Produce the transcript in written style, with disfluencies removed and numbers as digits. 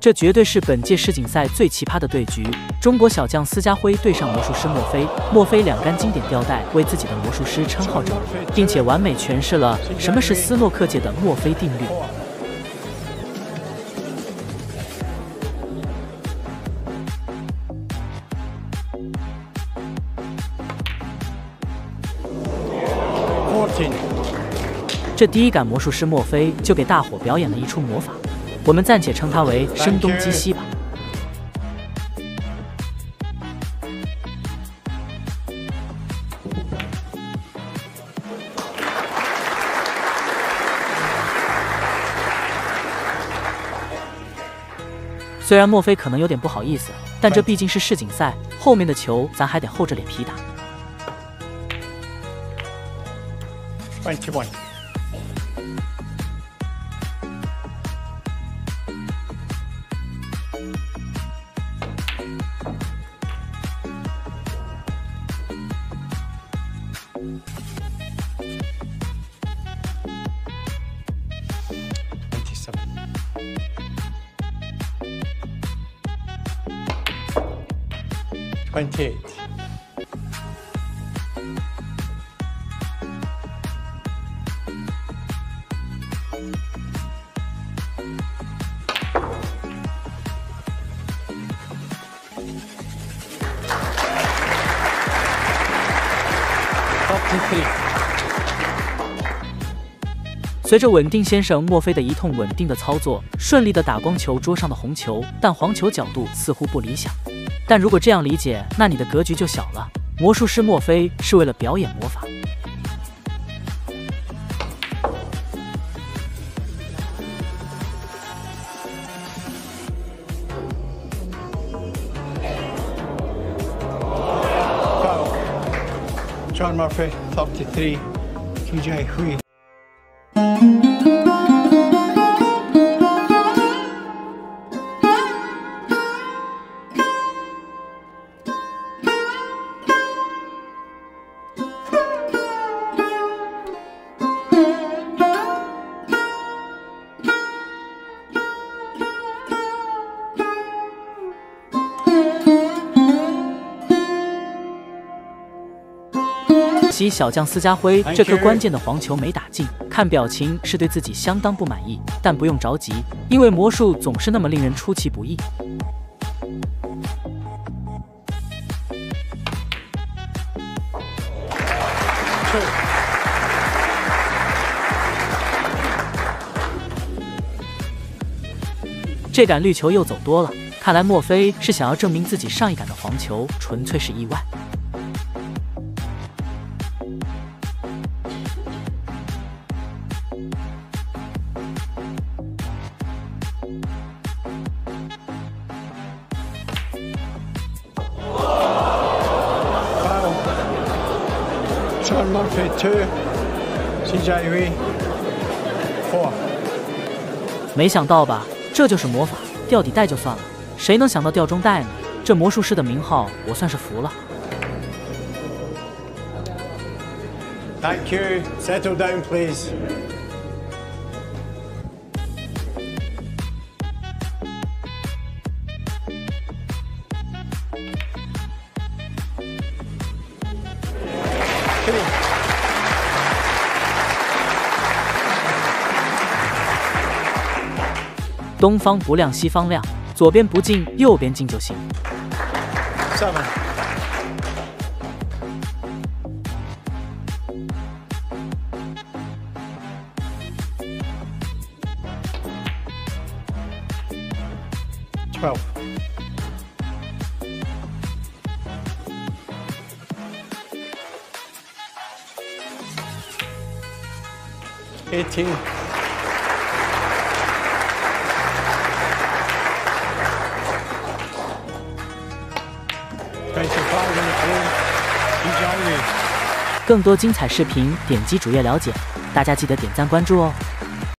这绝对是本届世锦赛最奇葩的对局。中国小将司家辉对上魔术师墨菲，墨菲两杆经典吊带为自己的魔术师称号证明，并且完美诠释了什么是斯诺克界的墨菲定律。 这第一杆魔术师墨菲就给大伙表演了一出魔法，我们暂且称它为声东击西吧。虽然墨菲可能有点不好意思，但这毕竟是世锦赛，后面的球咱还得厚着脸皮打。 21。 28. 随着稳定先生墨菲的一通稳定的操作，顺利的打光球桌上的红球，但黄球角度似乎不理想。但如果这样理解，那你的格局就小了。魔术师墨菲是为了表演魔法。 John Murphy, 33, TJ Hui.惜小将司家辉这颗关键的黄球没打进，看表情是对自己相当不满意，但不用着急，因为魔术总是那么令人出其不意。 这杆绿球又走多了，看来墨菲是想要证明自己上一杆的黄球纯粹是意外。 John Murphy 2, CJ Hui 4。没想到吧，这就是魔法，吊底带就算了，谁能想到吊中带呢？这魔术师的名号，我算是服了。Thank you. Settle down, please. 东方不亮西方亮，左边不进右边进就行。下面。12。 18。 更多精彩视频，点击主页了解。大家记得点赞关注哦。